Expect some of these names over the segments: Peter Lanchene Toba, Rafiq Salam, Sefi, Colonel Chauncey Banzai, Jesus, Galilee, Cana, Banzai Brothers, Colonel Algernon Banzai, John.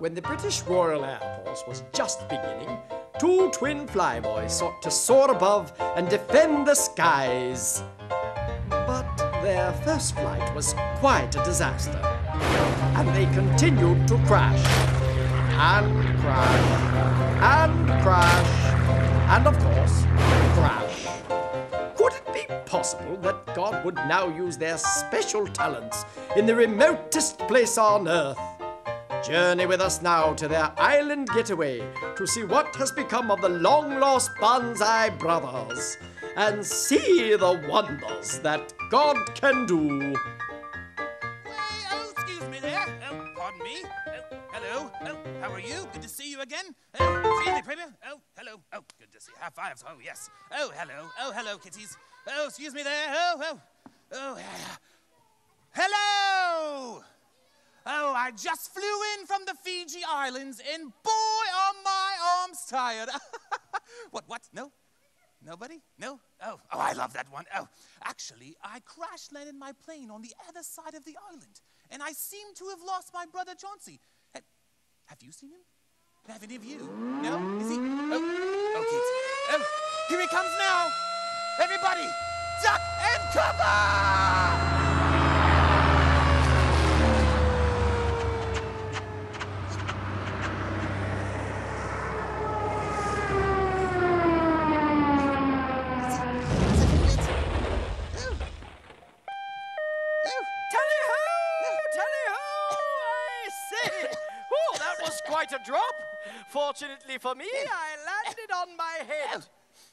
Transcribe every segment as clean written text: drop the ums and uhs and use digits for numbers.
When the British Royal Air Force was just beginning, two twin flyboys sought to soar above and defend the skies. But their first flight was quite a disaster, and they continued to crash, and crash, and crash, and of course, crash. Could it be possible that God would now use their special talents in the remotest place on Earth? Journey with us now to their island getaway to see what has become of the long-lost Banzai Brothers and see the wonders that God can do. Excuse me there. Pardon me. Hello. How are you? Good to see you again. See the Premier. Hello. Good to see you. High fives. Oh, yes. Hello. Hello, kitties. Excuse me there. Hello! I just flew in from the Fiji Islands, and boy, are my arms tired. What? No? Nobody? No? Oh, I love that one. Actually, I crash-landed my plane on the other side of the island, and I seem to have lost my brother Chauncey. Have you seen him? Have any of you? No? Is he? Oh, kids. Here he comes now. Everybody, duck and cover! Quite a drop. Fortunately for me, I landed on my head.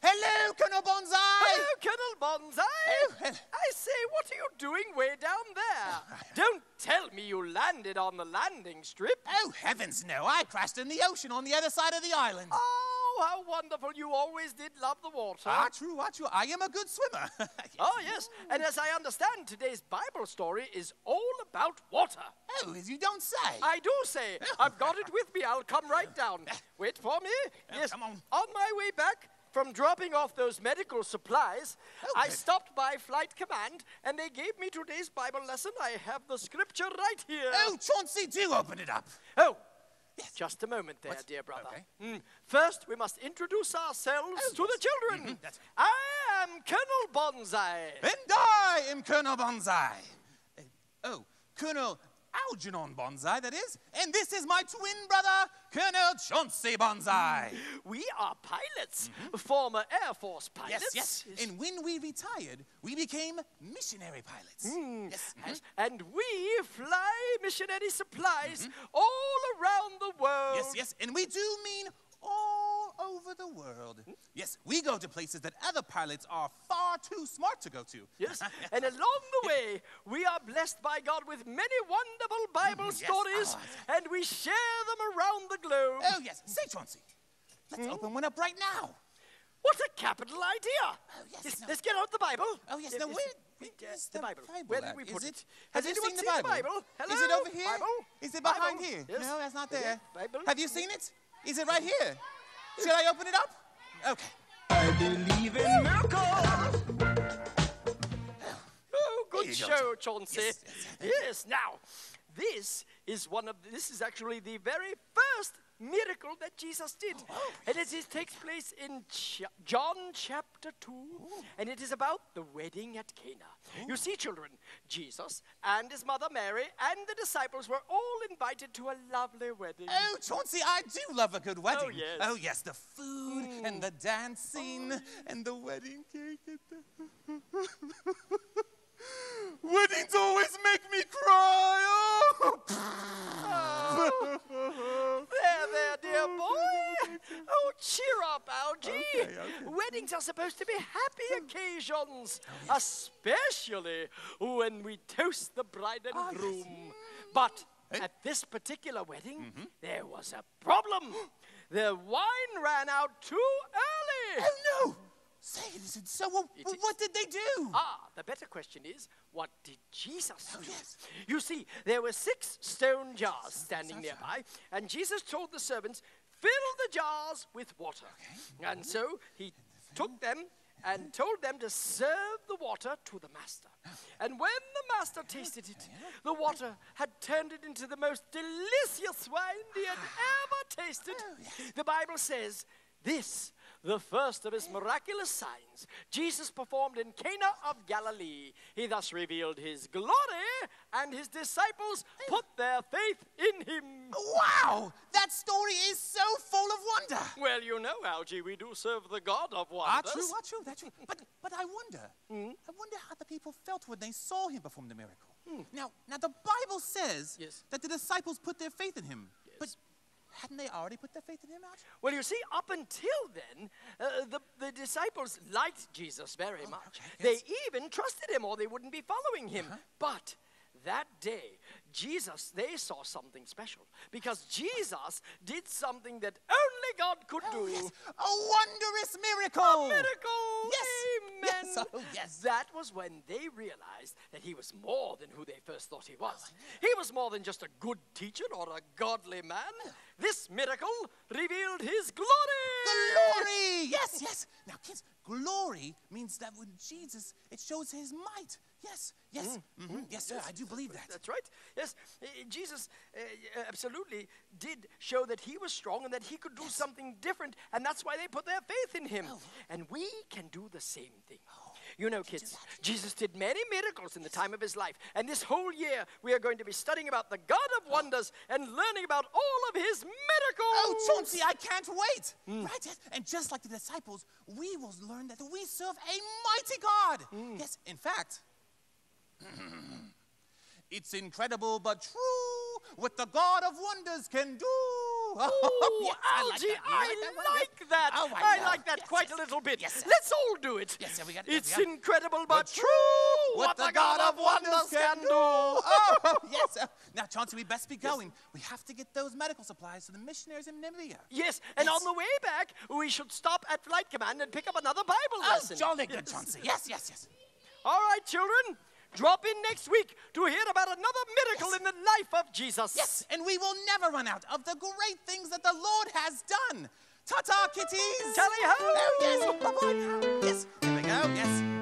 Hello, Colonel Banzai. Hello, Colonel Banzai. I say, what are you doing way down there? Don't tell me you landed on the landing strip. Oh, heavens no. I crashed in the ocean on the other side of the island. Oh, how wonderful. You always did love the water. Ah, true. I am a good swimmer. Yes. Oh, yes. And as I understand, today's Bible story is all about water. Oh, you don't say. I do say. I've got it with me. I'll come right down. Wait for me. Yes. Come on. On my way back from dropping off those medical supplies, I stopped by Flight Command, and they gave me today's Bible lesson. I have the scripture right here. Oh, Chauncey, do open it up. Oh. Yes. Just a moment there, dear brother. Okay. First, we must introduce ourselves to the children. I am Colonel Banzai. And I am Colonel Banzai. Colonel Algernon Banzai, that is. And this is my twin brother, Colonel Chauncey Banzai. We are pilots, former Air Force pilots. Yes. And when we retired, we became missionary pilots. And we fly missionary supplies all around the world. Yes. And we do mean all over the world. Yes, we go to places that other pilots are far too smart to go to. Yes, and along the way, we are blessed by God with many wonderful Bible stories, and we share them around the globe. Oh, yes. Say, Chauncey, let's open one up right now. What a capital idea. Let's get out the Bible. Now, where is the Bible? Where did we put it? Has anyone seen the Bible? Hello? Is it over here? Bible? Is it behind here? Yes. No, that's not there. Bible? Have you seen it? Is it right here? Should I open it up? Okay. I believe in miracles. Oh, good show, Chauncey. Yes, now, this is actually the very first miracle that Jesus did. And it takes place in John chapter 2, and it is about the wedding at Cana. You see, children, Jesus and his mother Mary and the disciples were all invited to a lovely wedding. Oh, Chauncey, I do love a good wedding. Oh yes, the food and the dancing and the wedding cake. Weddings always make me cry. There, dear boy. Oh, cheer up, Algie. Weddings are supposed to be happy occasions, especially when we toast the bride and groom. But at this particular wedding, there was a problem. The wine ran out too early. Oh, no. So what did they do? The better question is, what did Jesus do? You see, there were 6 stone jars standing nearby, and Jesus told the servants, fill the jars with water. And so he took them and told them to serve the water to the master. And when the master tasted it, the water had turned it into the most delicious wine he had ever tasted. The Bible says, this, the first of his miraculous signs, Jesus performed in Cana of Galilee. He thus revealed his glory, and his disciples put their faith in him. Wow! That story is so full of wonder. Well, you know, Algie, we do serve the God of wonders. Ah, true, that's true. But I wonder, I wonder how the people felt when they saw him perform the miracle. Now, the Bible says that the disciples put their faith in him. But hadn't they already put their faith in him, Algie? Well, you see, up until then, the disciples liked Jesus very much. They even trusted him, or they wouldn't be following him. But that day, they saw something special, because Jesus did something that only God could do. Yes. A wondrous miracle! A miracle! Yes! Amen! Yes. Oh, yes. That was when they realized that he was more than who they first thought he was. He was more than just a good teacher or a godly man. This miracle revealed his glory! Glory! Yes, yes! Now, kids, glory means that when Jesus, it shows his might. Yes, yes, yes, I do believe that. That's right. Yes, Jesus absolutely did show that he was strong and that he could do something different, and that's why they put their faith in him. And we can do the same thing. You know, kids, Jesus did many miracles in the time of his life, and this whole year we are going to be studying about the God of wonders and learning about all of his miracles. Oh, Chauncey, I can't wait. Right? Yes. And just like the disciples, we will learn that we serve a mighty God. Yes, in fact, it's incredible but true what the God of wonders can do. Oh, Algie, I like that. I like that quite a little bit. Yes, let's all do it. Yes, we got it. It's incredible but true what the God of wonders can do. Oh, yes. Now, Chauncey, we best be going. We have to get those medical supplies to the missionaries in Namibia. Yes, and on the way back, we should stop at Flight Command and pick up another Bible lesson. Oh, jolly good, Chauncey. Yes, yes, yes. All right, children. Drop in next week to hear about another miracle in the life of Jesus. Yes, and we will never run out of the great things that the Lord has done. Ta-ta, kitties. Tally-ho. Oh, yes. Bye-bye. Yes. There we go. Yes.